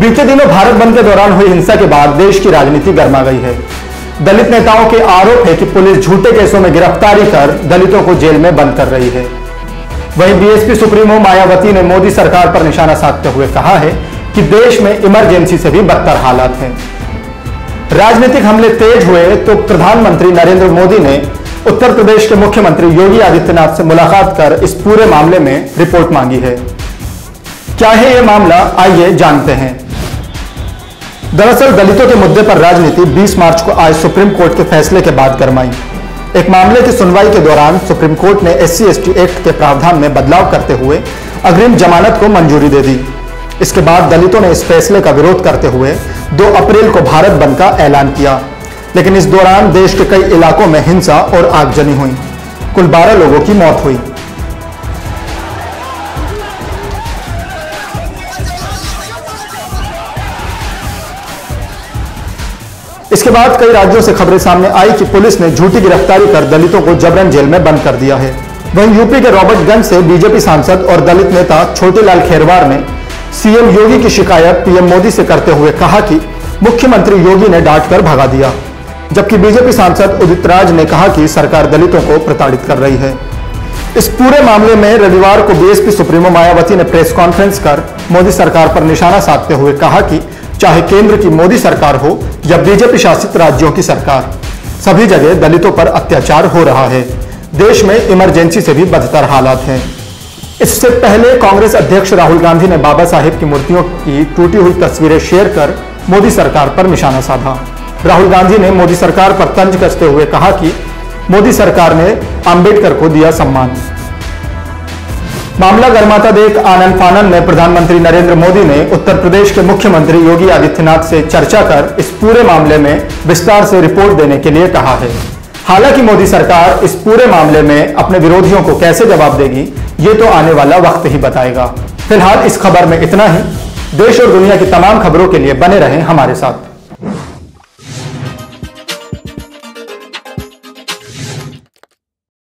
बीते दिनों भारत बंद के दौरान हुई हिंसा के बाद देश की राजनीति गर्मा गई है। दलित नेताओं के आरोप है कि पुलिस झूठे केसों में गिरफ्तारी कर दलितों को जेल में बंद कर रही है। वहीं बीएसपी सुप्रीमो मायावती ने मोदी सरकार पर निशाना साधते हुए कहा है कि देश में इमरजेंसी से भी बदतर हालात हैं। राजनीतिक हमले तेज हुए तो प्रधानमंत्री नरेंद्र मोदी ने उत्तर प्रदेश के मुख्यमंत्री योगी आदित्यनाथ से मुलाकात कर इस पूरे मामले में रिपोर्ट मांगी है। क्या है ये मामला, आइए जानते हैं। दरअसल दलितों के मुद्दे पर राजनीति 20 मार्च को आज सुप्रीम कोर्ट के फैसले के बाद गरमाई। एक मामले की सुनवाई के दौरान सुप्रीम कोर्ट ने एससीएसटीएक्ट के प्रावधान में बदलाव करते हुए अग्रिम जमानत को मंजूरी दे दी। इसके बाद दलितों ने इस फैसले का विरोध करते हुए 2 अप्रैल को भारत बंद का ऐलान किया, लेकिन इस दौरान देश के कई इलाकों में हिंसा और आगजनी हुई। कुल 12 लोगों की मौत हुई। इसके बाद कई राज्यों से खबरें सामने आई कि पुलिस ने झूठी गिरफ्तारी कर दलितों को जबरन जेल में बंद कर दिया है। वहीं यूपी के रॉबर्टगंज से बीजेपी सांसद और दलित नेता छोटेलाल खेरवार ने सीएम योगी की शिकायत पीएम मोदी से करते हुए कहा कि मुख्यमंत्री योगी ने डांट कर भगा दिया, जबकि बीजेपी सांसद उदितराज ने कहा कि सरकार दलितों को प्रताड़ित कर रही है। इस पूरे मामले में रविवार को बीएसपी सुप्रीमो मायावती ने प्रेस कॉन्फ्रेंस कर मोदी सरकार पर निशाना साधते हुए कहा कि चाहे केंद्र की मोदी सरकार हो या बीजेपी शासित राज्यों की सरकार, सभी जगह दलितों पर अत्याचार हो रहा है। देश में इमरजेंसी से भी बदतर हालात हैं। इससे पहले कांग्रेस अध्यक्ष राहुल गांधी ने बाबा साहेब की मूर्तियों की टूटी हुई तस्वीरें शेयर कर मोदी सरकार पर निशाना साधा। राहुल गांधी ने मोदी सरकार पर तंज कसते हुए कहा कि मोदी सरकार ने आम्बेडकर को दिया सम्मान। मामला गर्माता देख आनन फानन में प्रधानमंत्री नरेंद्र मोदी ने उत्तर प्रदेश के मुख्यमंत्री योगी आदित्यनाथ से चर्चा कर इस पूरे मामले में विस्तार से रिपोर्ट देने के लिए कहा है। हालांकि मोदी सरकार इस पूरे मामले में अपने विरोधियों को कैसे जवाब देगी, ये तो आने वाला वक्त ही बताएगा। फिलहाल इस खबर में इतना ही। देश और दुनिया की तमाम खबरों के लिए बने रहें हमारे साथ।